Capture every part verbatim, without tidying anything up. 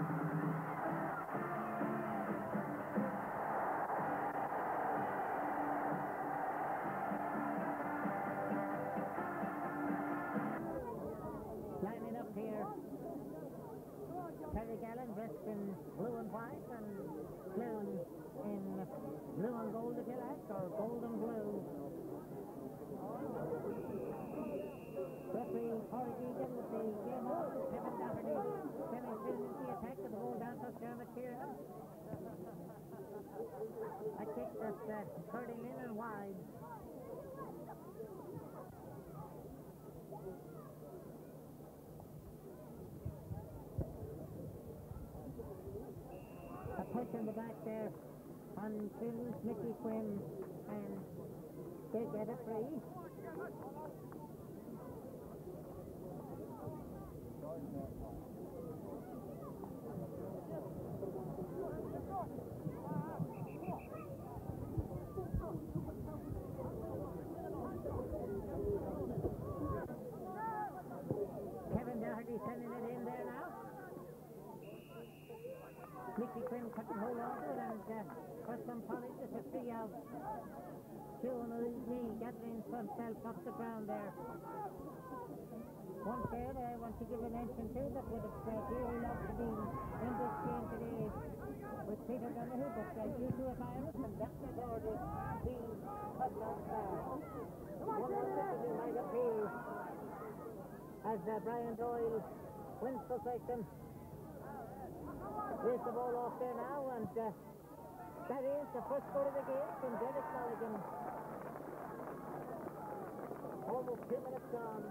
Lining up here, Carrigallen dressed in blue and white, and Cloone in blue and gold, if you like, or gold and blue. Referee Horrigy gives the game over to Kevin Doherty. Kevin finishes the attack of the goal down to Dermot here. A kick that's uh, hurting in and wide. Push in the back there on Quinn's, Mickey Quinn, and they get it free. Kevin Doherty sending it in there now. Mickey Quinn couldn't hold on to it, and uh, for some polish, it's a free out. Cloone on his knee, gathering himself off the ground there. One third I want to give a mention to that would have uh, really loved to be in this game today with Peter Donahue, but uh, due to a virus, and that's the order being cut off there. One more second, he might appear as uh, Brian Doyle wins possession. Here's the ball off there now, and uh, that is the first goal of the game from Derek Mulligan. Almost two minutes gone.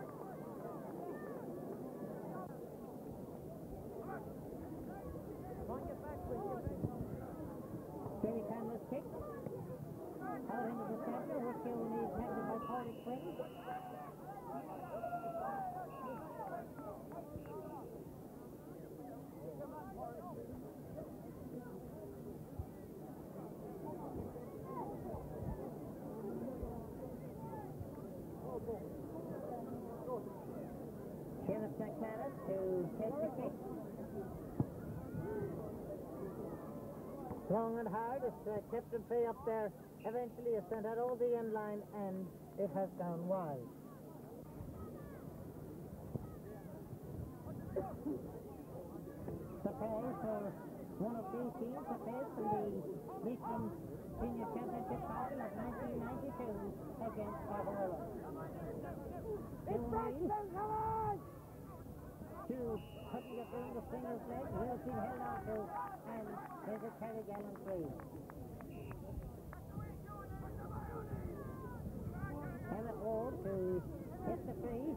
Jerry Chandler's kick. Out into the center, which he will need tackled by Pauli Quinn. Kenneth McManus to take the kick. Long and hard, it's uh, kept in play up there. Eventually it's sent out all the end line, and it has gone wide. The play for one of these teams, the play from the Leitrim Senior Championship title of nineteen ninety-two against Ballinamore. It's Braxton, come on! Two putting it in the single leg, he's been held on to, and there's a Carrigallen three. Emmett Ward to hit the free.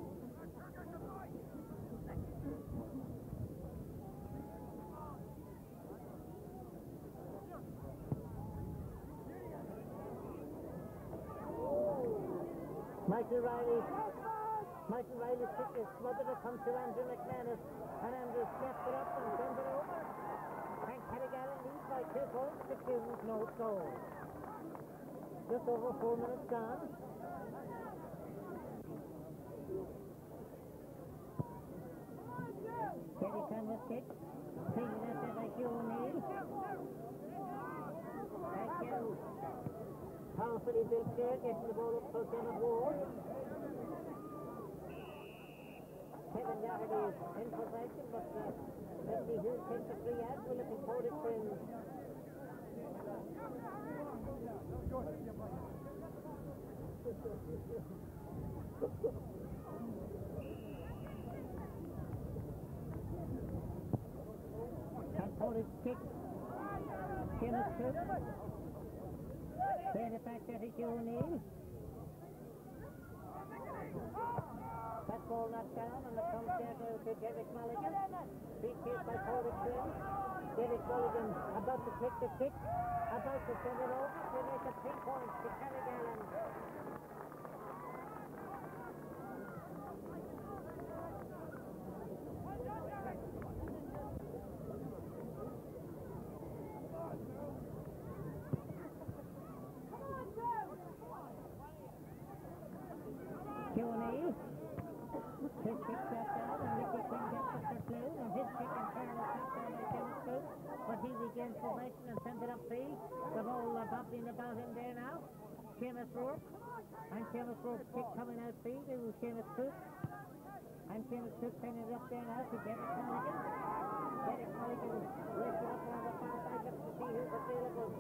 Michael Riley, Michael Riley's kick is smothered. It comes to Andrew McManus, and Andrew snaps it up and sends it over. And Carrigallen leads by two points to two, no goal. Just over four minutes gone. Jerry Chandler's kick, taken out there by Hugh O'Neill. Thank you. Powerfully built there, getting the ball up for Kenneth Ward. Kevin Doherty is in possession, but uh, let's see who takes the free out. We're looking forward to him. And Polish kick. Kenneth Cook. There's a fact that it's O'Neill. That ball knocked down, and it comes down to Derek Mulligan. Beat hit by Pauli Quinn. Derek Mulligan about to take the kick, about to send it over. They make it three points to Carrigallen. O'Neill, his kick dropped down, and Mickey Quinn gets it for Cloone, and his kick in turn is dropped down by Kevin escape, but he regained formation and sent it up free. The ball uh, bumping about him there now. Seamus Rourke. And Seamus Rourke's kick coming out free to Seamus Cook. And Seamus Cook sending it up there now to Derek Mulligan. Derek Mulligan works it up around the far side to see who's available.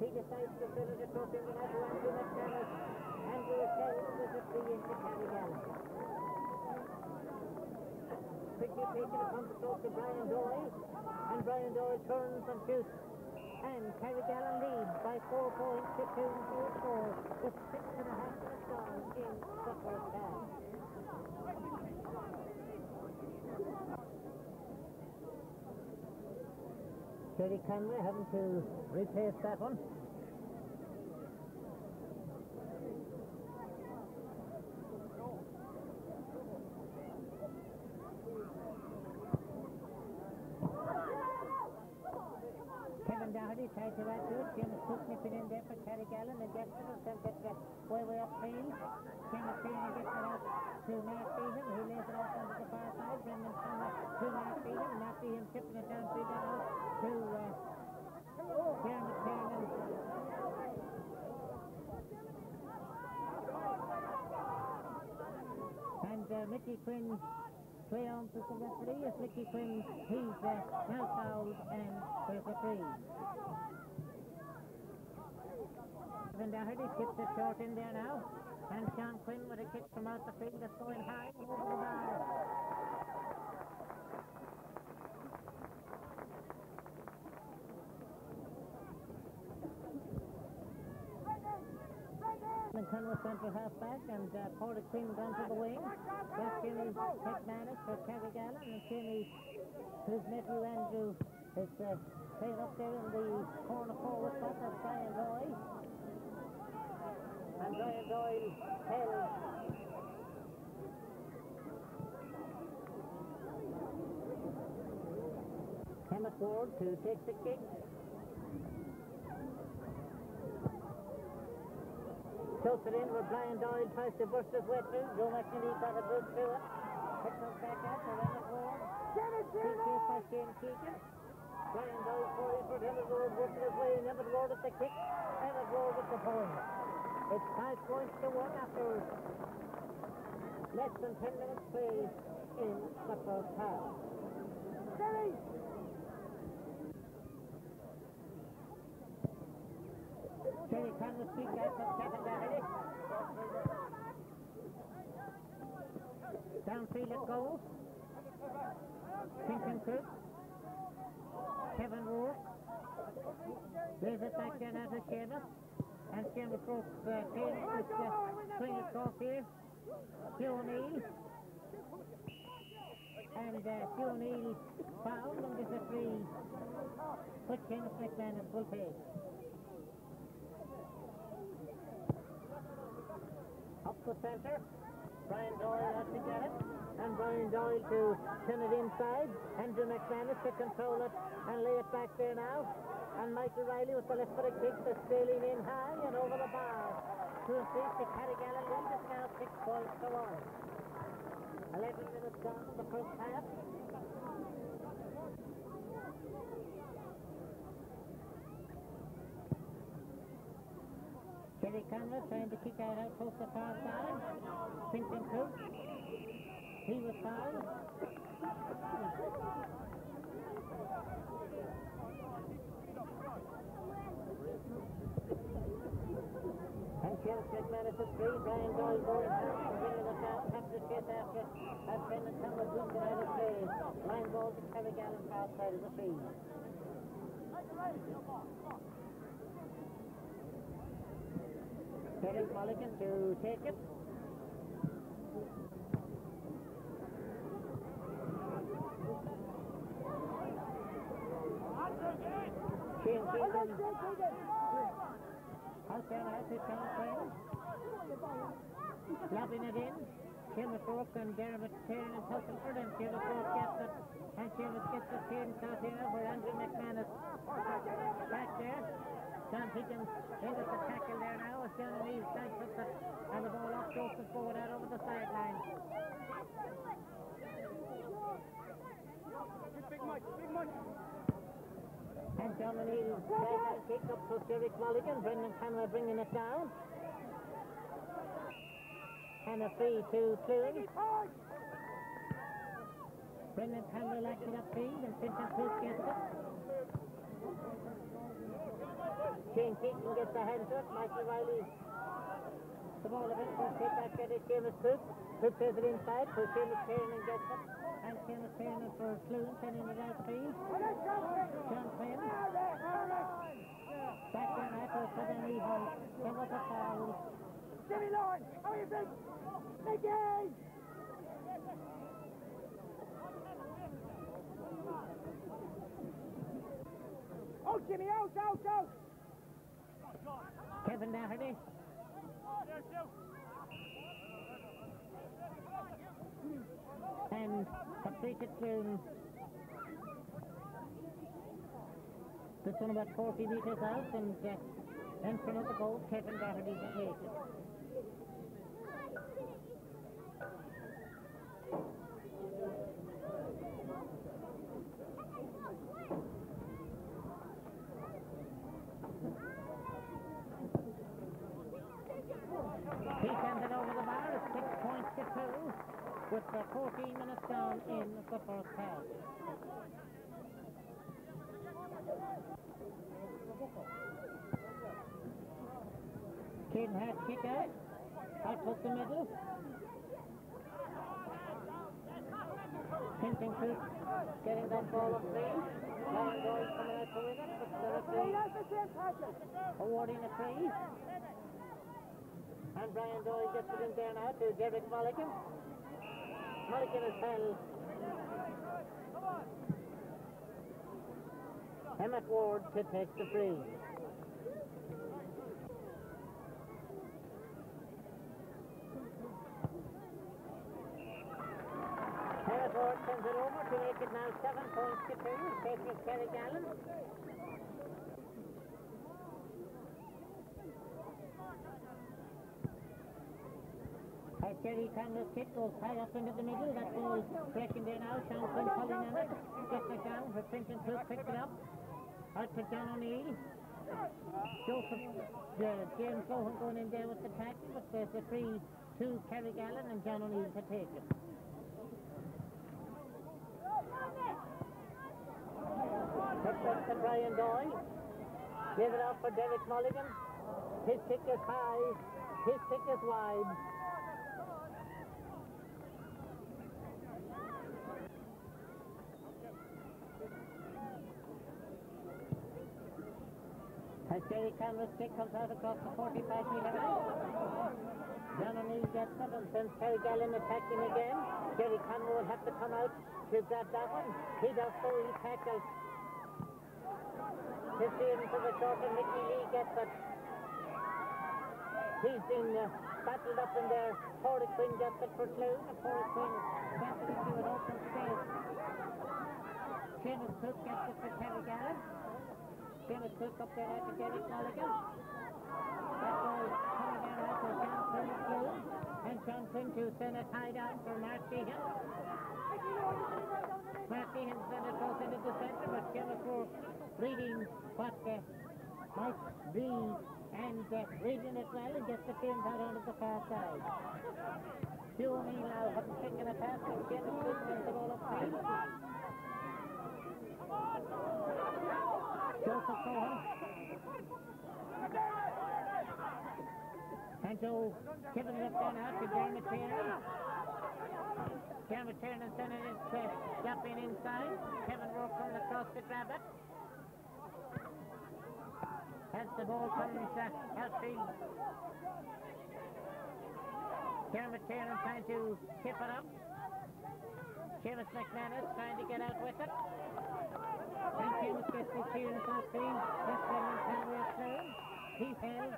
He decides to send it across into Andrew McDonald. Andrew McDonald with a free into Carrigallen. Quickly taken upon the stroke to Brian Doyle, and Brian Doyle turns and shoots, and Carrigallen leads by four points to two and two and four, with six and a half minutes gone in the first half. Jerry Conway having to replace that one. Tried to add to it, Seamus Cook nipping in there for Carrigallen, and Jackson will send it way way up field. Seamus Feehan gets it out to Mark Feehan, who lays it off onto the far side. Brendan Conner to Mark Feehan, Mark Feehan tipping it down three down to Jeremy uh, Cannon. And uh, Mickey Quinn play on to the referee as Mickey Quinn, he's uh, now fouled and there's a free. Kevin Doherty tips it short in there now, and Sean Quinn with a kick from out the field that's going high over the bar. McConnell sent to half back, and uh, Porter Quinn down to the wing. That's Jimmy's head manage for Carrigallen, and Jimmy, his nephew Andrew, is uh, played up there in the corner forward spot. That's Brian Doyle. And Brian Doyle held. Emmett Ward to take the kick. Tilts it in where Brian Doyle tries to burst his way through. Joe McNeely got a burst through it. It comes back out to Emmett Ward. Kicked in by Shane Keegan. Brian Doyle for effort. Emmett Ward working his way in. Emmett Ward at the kick. Emmett Ward at the point. It's five points to one after less than ten minutes play in the first half. Jerry! Jerry Conway speaks out from Kevin Doherty. Downfield at goal. Pinkin Cook. Kevin Rourke. Leaves it back down out of Sheamus. And Seamus Rourke uh, takes this uh, swing across here. Hugh O'Neill. And uh, Hugh O'Neill fouled and gets a free. But Seamus McManus will take. Up the centre. Brian Doyle has to get it. And Brian Doyle to turn it inside. Andrew McManus to control it and lay it back there now. And Michael Riley with the left footed kick that's sailing in high and over the bar. To increase the Carrigallen lead, it's now six points to one. Eleven minutes gone in the first half. Jerry Conrad trying to kick out out close to the far side. Pinkin Cook. He was fouled. And Charles McManus is free. Brian Doyle going down and bringing it down. Taps his chest after it. That's Brendan Conrad doing the right of play. Line ball to Carrigallen far side of the field. Derek Mulligan to take it. Shane Keegan. Out there now to Sean Quinn. Lobbing it in. Seamus Rourke and Dermot Cairn and Tusselford, and Seamus Rourke gets it. And Seamus gets it here and starts here for Andrew McManus. Back there. John Higgins into the tackle there now. As John Lee's back with it. And the ball off goes forward out over the sideline. And dominating back kick up to Jerry Mulligan. Brendan Conway bringing it down. And a three two clearing. Brendan Conway likes it upfield and sent up to gets it. Shane Keaton gets the hands up. Michael Riley. The ball eventually straight back at it. James Cook. Cook goes it inside. For James Kernan gets it. And James Kernan for Cloone sending it outfield. John Cloone. Back in that for Southern Evil. There was a foul. Jimmy Lawrence, how are you big? Big game! Oh, Jimmy, out, out, out! Kevin Doherty. And completed Cloone. This one about forty meters out, and uh, in front of the goal, Kevin Doherty takes it. He comes it over the bar, six points to two, with the fourteen minutes down in the first half. Caden had kick out, out with the middle. Hinton Cook getting that ball up there. Long goal coming out to win it, but the referee awarding a free. And Brian Doyle gets it in there now to Derek Mulligan. Mulligan is held. Emmett Ward to take the free. Emmett Ward sends it over to make it now seven points to two, taking it Carrigallen. As Jerry Candle's kick goes high up into the middle, that ball breaking there now. Sean Quinn falling on it, gets it down, but Clinton Cook picks it up. Out to John O'Neill. Joseph, uh, James Lohan going in there with the tackle, but there's a free to Carrigallen and John O'Neill to take it. Picked up to Brian Doyle. Give it up for Derek Mulligan. His kick is high, his kick is wide. As Jerry Cameron's kick comes out across the forty-five meter line. John O'Neill gets it and sends Carrigallen attacking again. Jerry Cameron will have to come out to grab that one. He does so, he tackles. He's in for the short and Mickey Lee gets it. He's been uh, battled up in there. Corey Quinn gets it for Cloone. Corey Quinn gets it into an open space. Seamus Cook gets it for Carrigallen. James Cook up there to Derek Mulligan. That ball coming down out to John Cloone. And John Cloone to send a tie down for Mark Behan. Mark Behan sent it close into the centre, but James Cook reading what uh, might be and uh, reading it well and gets the pins out onto the far side. Two O'Neill now having taken a pass and James Cook sends the ball upfield. Joseph Cohen. And so, Kevin left down out to Dermot Tiernan. Dermot Tiernan sent it uh, jumping inside. Kevin Rourke coming across to grab it. As the ball comes uh, outfield. Dermot Tiernan trying to tip it up. Seamus McManus trying to get out with it. And Seamus gets the clearance on the field. That's Brendan Conway through. He's held.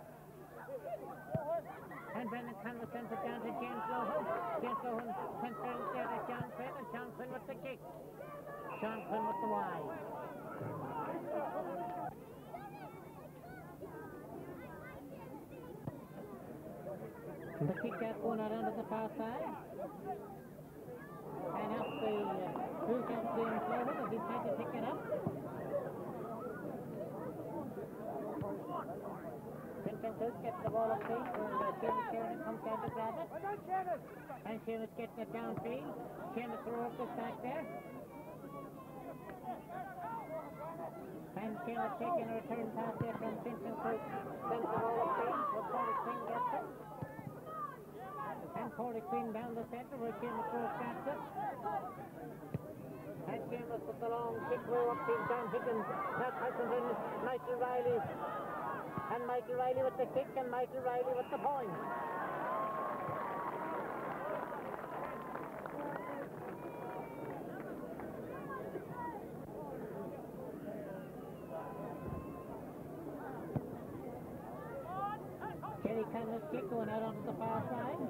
And Brendan Conway sends it down to James Lohan. James Lohan confirms there to John Quinn, and John Quinn with the kick. John Quinn with the wide. The kick out going out onto the far side. and up the uh, boot up the employment as he tried to pick it up. Vincent Booth gets the ball up field, and Seamus Sheridan comes down to grab it. And Seamus gets it downfield. Seamus throws it back there. And Seamus taking a return pass there from Vincent Booth. Sends the ball up field, but Paul Quinn gets it. And Paul Quinn down the centre where Seamus throws past it. And Seamus with the long kick throw up field down Higgins. That's Hutchinson, Michael Riley. And Michael Riley with the kick, and Michael Riley with the point. Jerry Connor's kick going out onto the far side.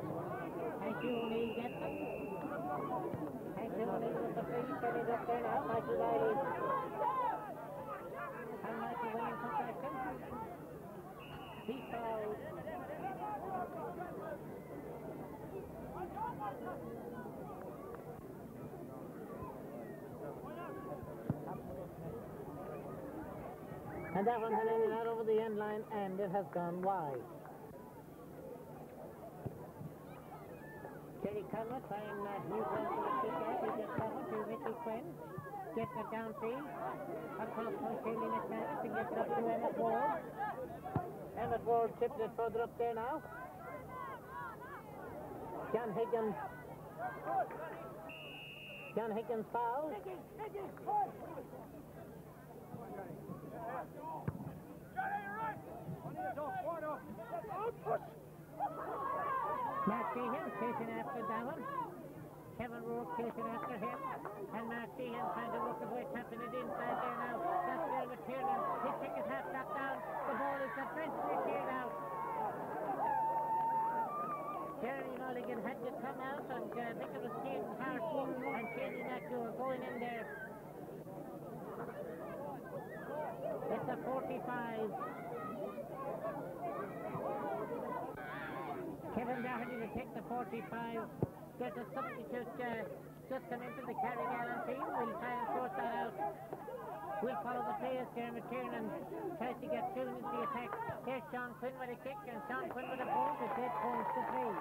And Julie gets it. And Julie with the free, Jerry's up there now. Michael Riley. And Michael Riley for second. He fouled. And that one's landed out over the end line, and it has gone wide. Jerry Conner trying to use that to the kick out. He gets covered to Richie Quinn. Gets it downfield. Across from Shane McManus and gets it up to Emmett Ward. Emmett Ward tips it further up there now. John Higgins. John Higgins fouls. Mark Sheehan chasing after that one. Kevin Rourke chasing after him. And Mark Sheehan trying to work his way, tapping it inside there now. That's there with Tiernan. His kick is half knocked down. The ball is defensively cleared out. Jerry Mulligan had to come out, and uh, I think it was James Hartman and Shady Naku were going in there. It's a forty-five. Kevin Doherty to take the forty-five. There's a substitute uh, just come into the Carrigallen team. We'll try and sort that out. We'll follow the players there. McTiernan tries to get through into the attack. Here's Sean Quinn with a kick, and Sean Quinn with a ball. It's eight points to three.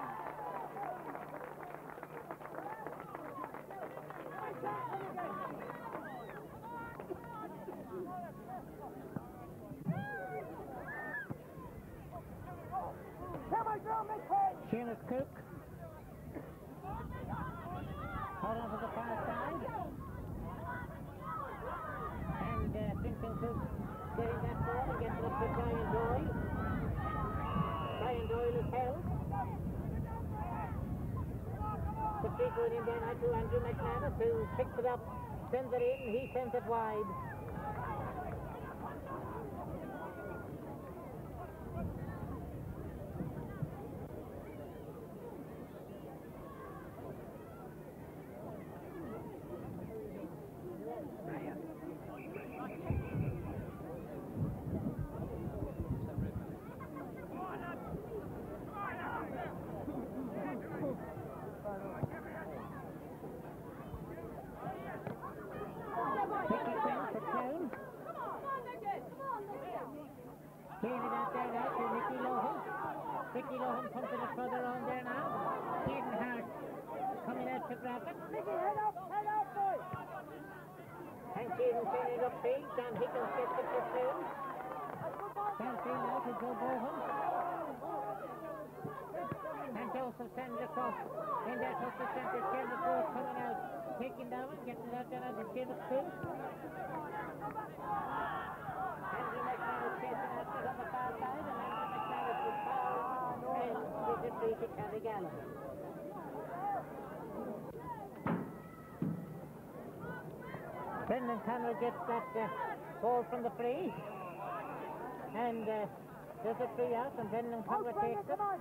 Seamus Cook. Hold on to the far side. And uh, Vincent Cook getting that ball and gets it up to Brian Doyle. Brian Doyle is held. The free going in there now to Andrew McManus, who picks it up, sends it in, and he sends it wide. Ricky Lohan pumping it further on there now. Caden Hart coming out to grab it. Ricky, head up, head up, boy! And Caden sending it upfield. John Higgins gets it for two. Downfield now to Joe Bohan. And Joseph sends it across. And that's what the centre. Seamus Bohan coming out, taking that one, getting it out there now to Seamus Bohan. Andrew McManus chasing after it on the far side, and Andrew McManus was fouled. And they did free to Carrigallen. Brendan Connor gets that uh, ball from the free. And uh, there's a free out, and Brendan Connor oh, takes it. On.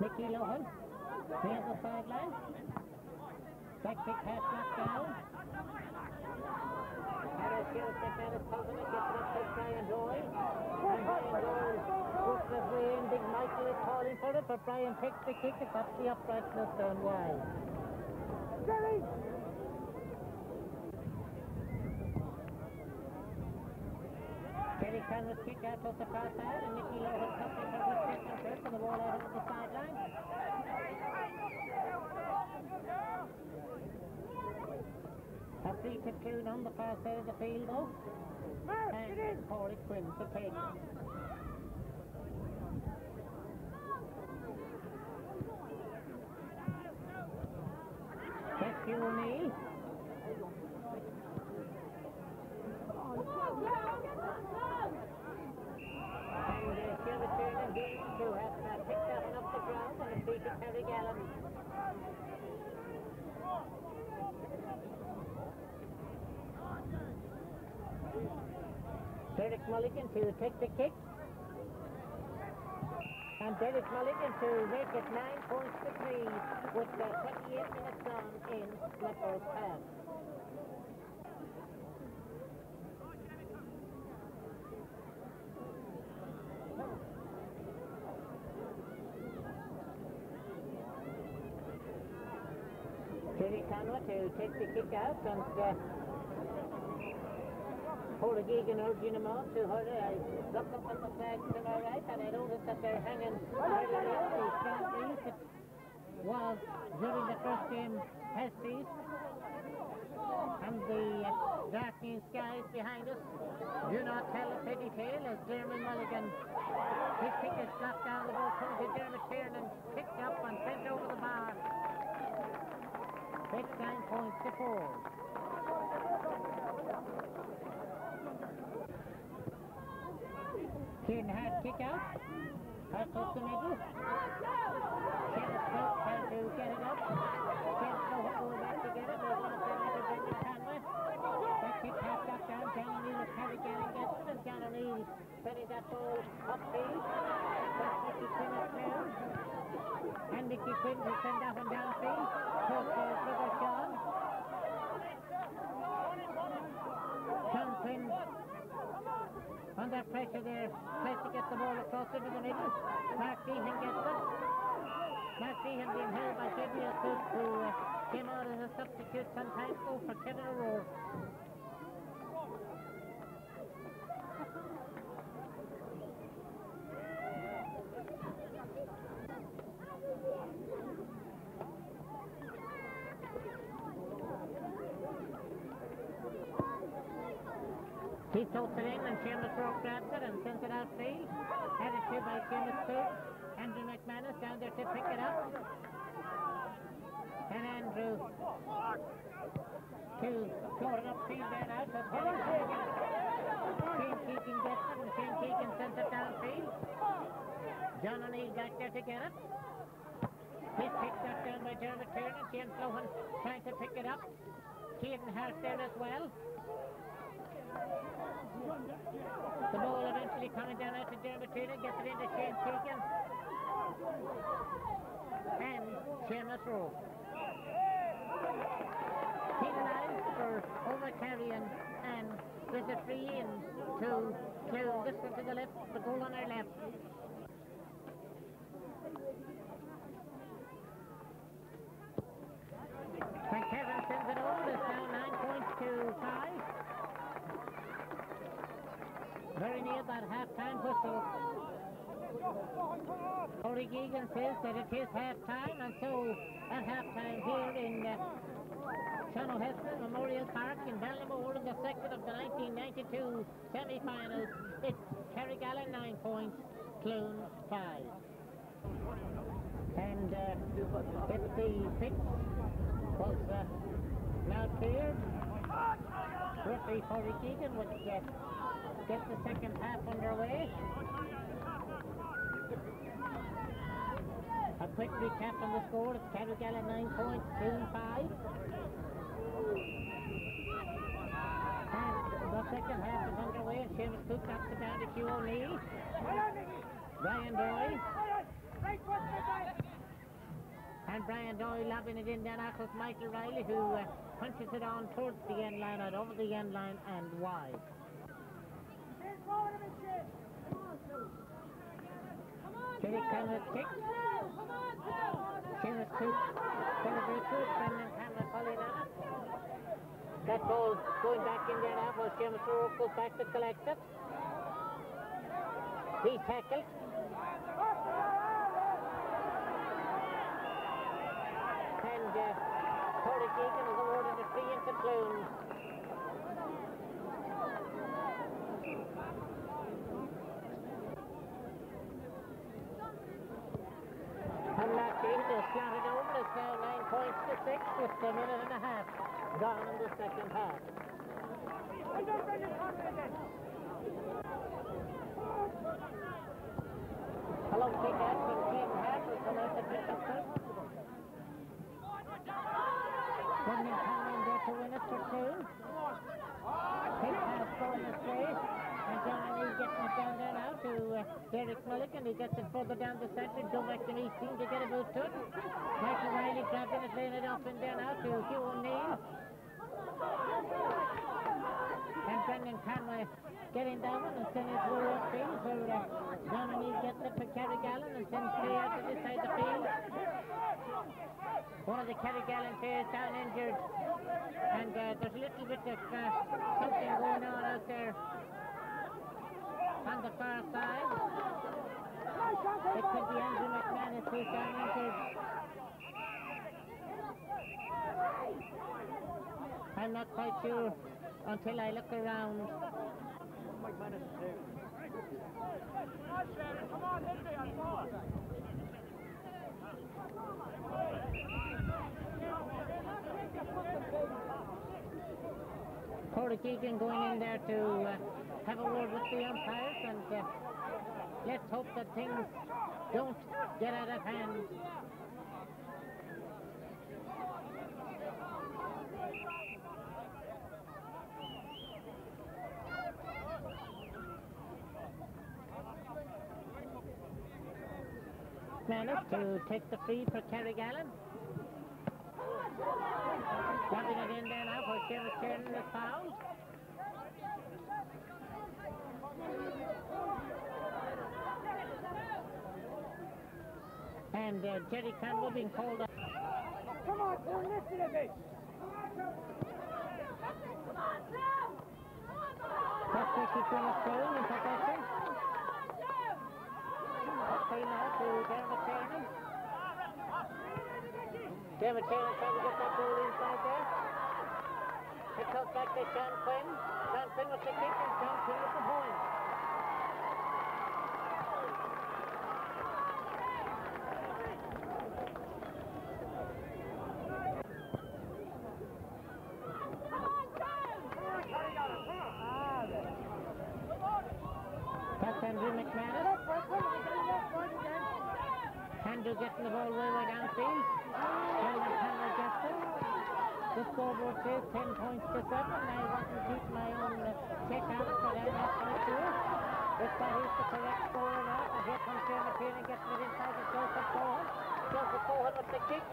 Mickey Lohan, near the sideline. Back kick has knocked down. Harris Shields McManus pulls him and gets it up to Brian Doyle. And Brian Doyle puts it away, and Big Michael is calling for it, but Brian takes the kick. It's up the upright and it's down wide. Jerry! Jerry can with kick out of the far side, and Nicky Lowe has something from his second first on the wall out of the sideline. A free to Cloone on the far side of the field, though. And then Corey Quinn to take. Rescue me. And uh, she'll return again to have uh, picked up and up the ground and a free to Carrigallen. Derek Mulligan to take the kick. And Derek Mulligan to make it nine points to three with the twenty-eight minutes down in the first half. Jerry Conway to take the kick out and uh, Paula Gegan urging them on to her. I look up on the flags to my right and I notice that they're hanging early on these trophies. It was during the first game has been. And the uh, darkening skies behind us do not tell a pretty tale as Dermot Mulligan, his kick is knocked down the ball to Dermot Kiernan, picked up and sent over the bar. Takes nine points to four. Kieran had kick out. Out of the middle. Kieran Snow trying to get it up. Kieran Snow going back to get it. There's one of them at the Brendan Conway. That kick has got down. John O'Neill is Carrigallen gets it. And John O'Neill setting that ball upfield. That's Nicky Quinn up there. And Nicky Quinn will send that one downfield. Close ball to the John. John Quinn. Under pressure there, tries to get the ball across into the middle. Mark Dehan gets it. Mark Dehan being held by Sidney O'Toole, who uh, came out as a substitute some time ago for Kevin O'Rourke. He tossed it in and Seamus Rourke grabs it and sends it outfield. Added to by Seamus Cook. Andrew McManus down there to pick it up. And Andrew to throw it upfield and out. That's Helen Keegan. Shane Keegan gets it and Shane Keegan sends it downfield. John O'Neill back there to get it. He's picked up down by Dermot Kiernan. James Lohan trying to pick it up. Kieran Hart there as well. The ball eventually coming down out to Dermot Kiernan, gets it into Shane Keegan and Seamus Rowe. Keegan out for over-carrying and with the free in to Cloone just to the left, the goal on her left. And Kevin sends it over, it's now nine points to five. Very near that half-time whistle. Corey Gegan says that it is half-time, and so at half-time here in uh, Shano Heston Memorial Park in Ballinamore in the second of the nineteen ninety-two semi-finals, it's Carrigallen nine points, Cloone five. And uh, if the pitch was uh, now cleared, referee Corey Gegan would get. Uh, Get the second half underway. A quick recap on the score. It's Carrigallen nine points, Cloone five. And the second half is underway. Seamus Cook knocks it down to Hugh O'Neill. Brian Doyle. And Brian Doyle lobbing it in. Then out with Michael Riley, who uh, punches it on towards the end line, out over the end line and wide. Come on, Jimmy Conrad kicks. Seamus Coote going to be good. Brendan Hamlin pulling up. That ball going back in there now while Seamus O'Rourke goes back to collect it. He tackled. And uh, Porrick Egan has awarded a free into Cloone. And last eight has slotted over. It's now nine points to six with a minute and a half gone in the second half. A long kick out from King Hatt will come out to pick up first. Brendan Conlon there to win it for two. Pick pass going astray. And John Lee getting it down there now to uh, Derek Mulligan, who gets it further down the centre. Go back to eighteen to get a boot to it. Michael Riley grabbing it, laying it off in there now to Hugh O'Neill. And Brendan Conway getting down and sending it through the field for uh, Dominique getting it for Carrigallen and sends three out to this side of the field. One of the Carrigallen players down injured, and uh, there's a little bit of uh, something going on out there on the far side. It could be Andrew McManus who's down injured. I'm not quite sure until I look around. Porrick Egan going in there to uh, have a word with the umpires, and uh, let's hope that things don't get out of hand. Managed to take the free for Carrigallen. Rubbing it in there now for Seamus Kiernan is fouled. And uh, Jerry Campbell being called up. Come on, come on, listen to me. That's Ricky Grimmer-Stone in possession. That's now to Dermot Taylor. Dermot Taylor trying to get that ball inside there. It comes back to Sean Quinn. Sean Quinn with the kick and Sean Quinn with the point. That's Andrew McManus. Andrew getting the ball way, way downfield. Brendan Conlon gets it. The scoreboard says ten points to seven. I want to keep my own uh, check on it, but I'm not going to do it. If that is the correct score or not, and here comes Jeremy Kiernan getting it inside of Joseph Cohen. Joseph Cohen with the kick,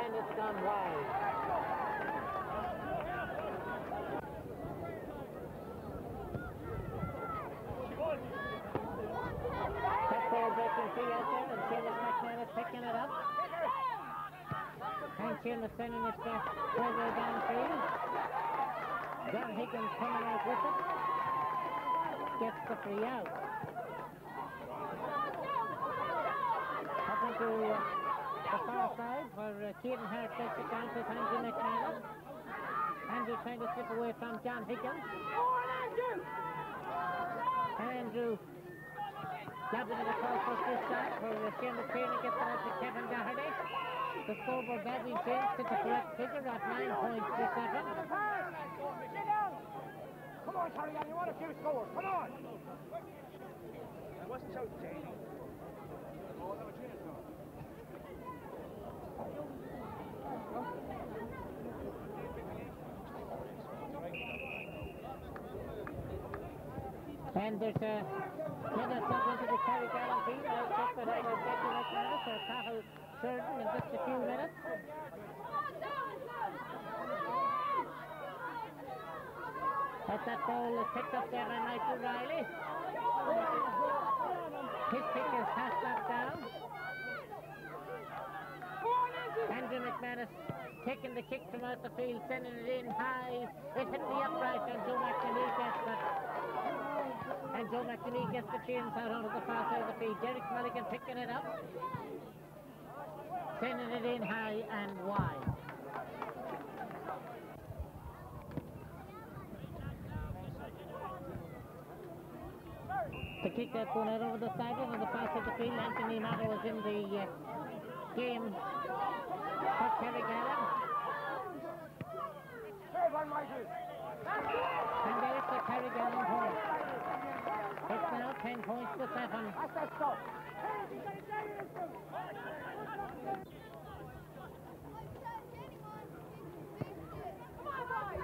and it's gone wide. That ball breaking free out there, and Jeremy picking it up. And Seamus sending it back further downfield. John Higgins coming out with it. Gets the free out. Up into uh, the far side for uh, Kieran Hart takes it down to Andrew McManus. Andrew trying to slip away from John Higgins. Andrew Dabbing it across for this side for Seamus Kiernan gets it out to Kevin Doherty. The scoreboard badly changed to the correct figure at nine points to seven. Come on, Carrigallen, you want a few scores, come on! That wasn't so dangerous. And there's a... Another sub into the Carrigallen team. I'll check with our second McManus or Cahill Sheridan in just a few minutes. As that ball is picked up there by Michael Riley. His picture's passed up down. Andrew McManus taking the kick from out the field, sending it in high. It hit the upright, and Joe McNamee gets the, and Joe McNamee gets the chains out onto the far side of the field. Derek Mulligan picking it up, sending it in high and wide. The kick that's going out over the side and the pass of the field. Anthony Matter was in the uh, game for Carrigallen. And there is the Carrigallen point. It's now ten points to seven.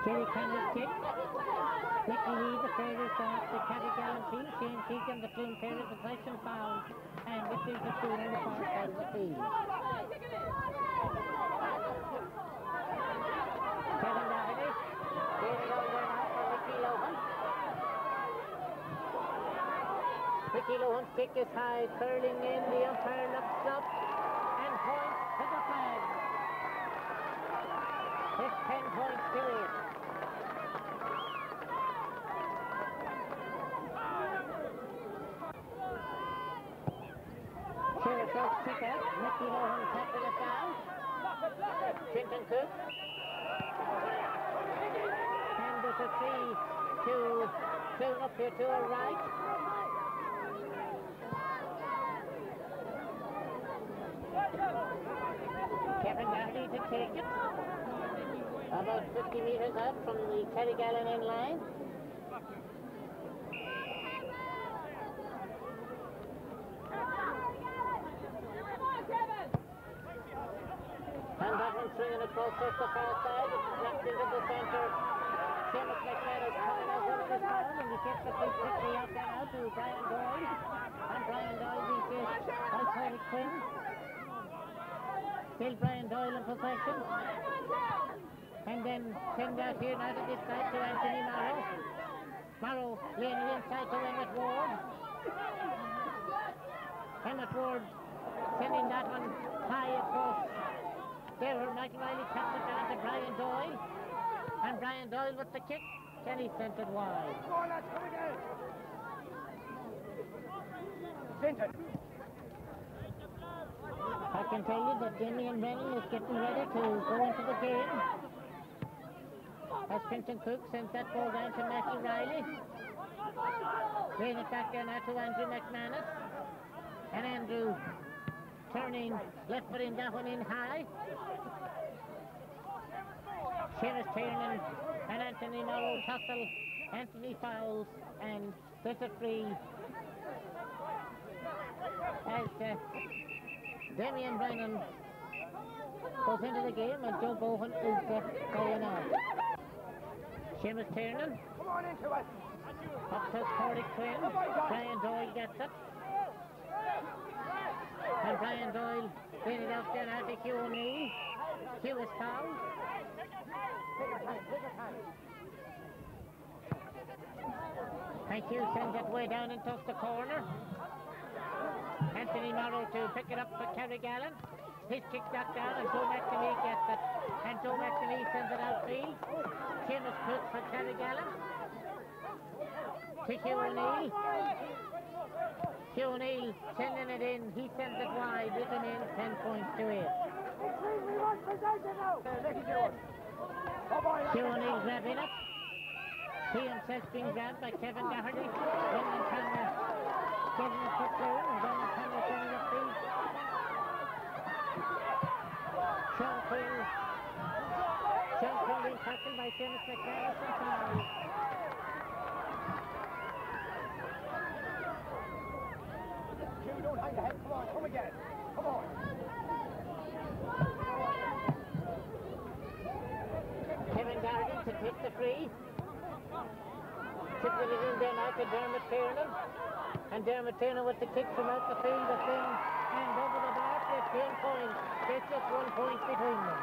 Jerry Kennedy's kick. Nicky Lee, the favourite of the Carrigallen team. Shane Keegan, the Cloone favourite, the nice and foul. And this is the Cloone in the far side of the field. Kevin Doherty. Here's the ball going out for Ricky Lohan. Ricky Lohan's kick is high, curling in. The umpire looks up and points to the flag. It's ten points to it. Kick-out, Nicky Lohan tapping it down. Chinton Cook. And there's a three to Cloone up here to her right. Kevin Doherty to take it. About fifty metres out from the Carrigallen end line. Swinging across just the far side, left into the center. Seamus McManus coming out of his arm, and he gets the big victory up now to Brian Doyle. And Brian Doyle reaches outside Quinn. Still Brian Doyle in possession. And then send out here now to this side to Anthony Morrow. Morrow leaning inside to Emmett Ward. Emmett Ward sending that one high across. There, Michael Riley cuts it down to Brian Doyle, and Brian Doyle with the kick, Kenny sent it wide. I can tell you that Jimmy and Rennie is getting ready to go into the game. As Clinton Cook sends that ball down to Michael Riley, lays it back down to Andrew McManus, and Andrew turning left foot in, that one in high. Seamus Tiernan and Anthony Morrow tussle. Anthony fouls, and there's a free as uh, Damien Brennan goes into the game, and Joe Bohan is uh, going on. Seamus Tiernan up to Corey Quinn. Brian Doyle gets it. And Brian Doyle in it out there to Hugh O'Neill. Hugh is fouled. And Hugh sends it way down and towards the corner. Anthony Morrow to pick it up for Carrigallen. His kick got down, and Joe McNamee gets it. And Joe McNamee sends it outfield. Seamus Cook for Carrigallen. To Hugh O'Neill. Hugh O'Neill sending it in, he sends it wide, with an in, ten points to eight. Hugh O'Neill grabbing it. He himself being grabbed by Kevin Doherty. Brendan Turner getting it for Cloone, and Brendan Turner sending it free. Sean Quill. Sean Quill being tackled by Seamus McManus and Cloone. Don't hang your head. Come on, come and get it. Come on. Kevin Doherty to take the free. Tipping it in there now to Dermot Tiernan. And Dermot Tiernan with the kick from out the field, the thing, and over the bar, fifteen points. There's just one point between them.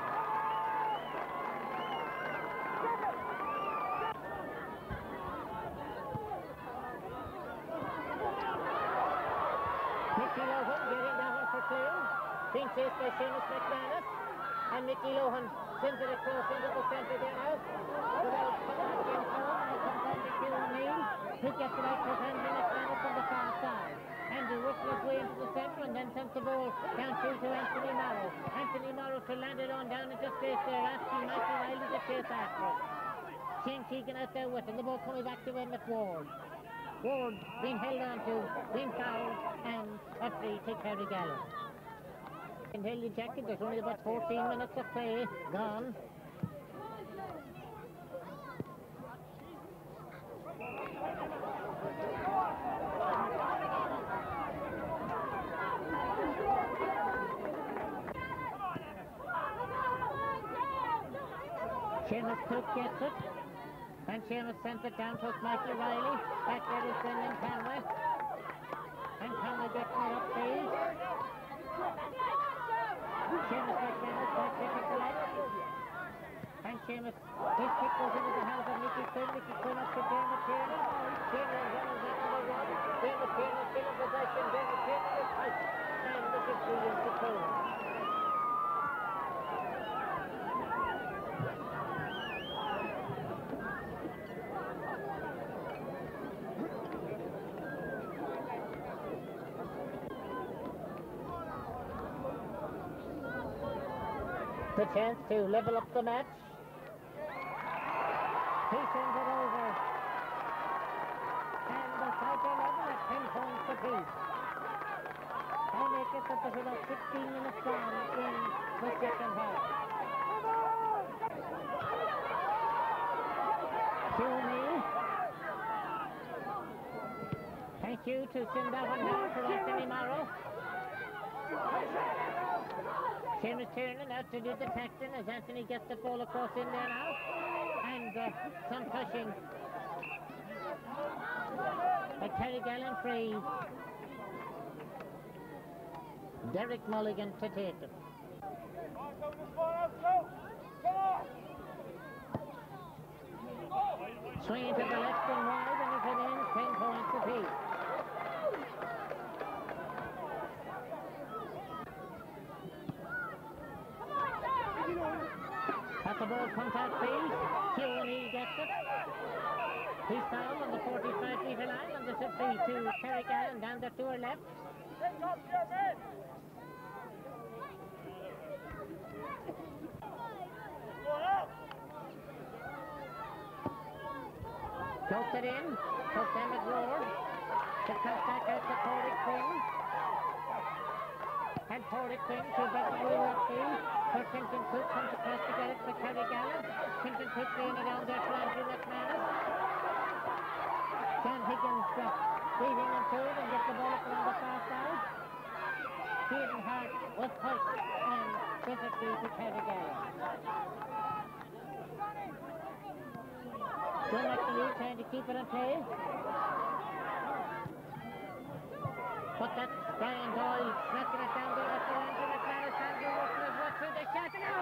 chased by Seamus McManus. And Mickey Lohan sends it across into the centre there now. Without coming up against Lohan, and it comes on to Kilmaine. He gets it out to Andrew McManus from the far side. Andrew whistles his way into the centre and then sends the ball down through to Anthony Morrow. Anthony Morrow to land it on down and just face there, asking Michael Riley to chase after it. Shane Keegan out there with him. The ball coming back to him at Ward. Ward being held on to, being fouled, and a free to Carrigallen. And Hill ejected. There's only about fourteen minutes of play gone. Seamus Cook gets it, and Seamus sends it down to Michael Riley. Back there is Brendan Conway, and Conway gets it up field. Seamus McManus back there to collect, and Seamus, his kick goes into the hands of Nicky Quinn. Nicky Quinn up to Dan McTiernan. Dan McTiernan back to the one. Dan McTiernan still in possession. Dan McTiernan is tight, and this is Williams to Cloone. The chance to level up the match. He sends it over. And the fight will level at ten points apiece. I make it that there's about sixteen minutes down in the second half. Cue me. Thank you to send that one down to Anthony Morrow. Seamus Tiernan out to do the tackling as Anthony gets the ball across in there now, and uh, some pushing. A Carrigallen free. Derek Mulligan to take it. Swinging to the left and wide, and if it ends, ten points apiece. The ball comes out field. Kearney gets it. He's fouled on the forty-five metre line, and this is free to Carrigallen down the to her left. Jokes it in. Jokes down at Ward. The cut back out to Corey Quinn. And Corey Quinn to Buckingham upfield. For Clinton Cook comes across to get it for Carrigallen. Clinton Cook laying it on there for Andrew McManus. John Higgins uh, leading him to it and gets the ball from the far side. Caden Hart was hurt and gives it free to Carrigallen. John McNeil trying to keep it in play. But that's Brian Doyle knocking it down there for Andrew McManus. Andrew Wilson has worked through the shot and out!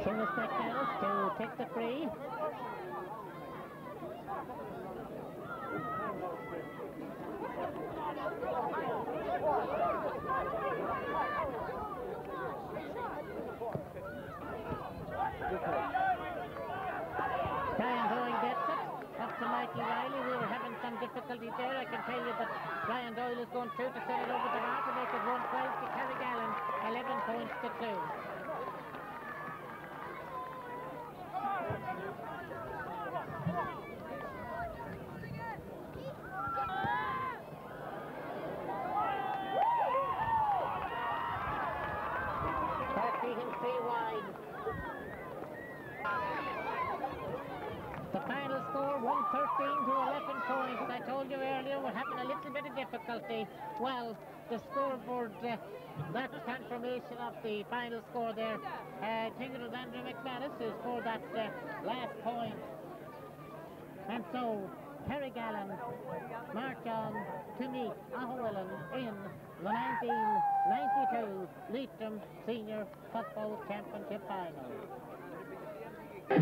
Seamus McManus to take the free. Brian Doyle gets it. Up to Mikey Riley. We were having some difficulty there, I can tell you, but Brian Doyle is going through to set it over the bar to make it one twelve to Carrigallen, eleven points to two. thirteen to eleven points. I told you earlier we're having a little bit of difficulty. Well, the scoreboard, uh, that confirmation of the final score there. I think it was Andrew McManus who scored that uh, last point. And so, Carrigallen march on to meet Ahuillan in the nineteen ninety-two Leitrim Senior Football Championship Final.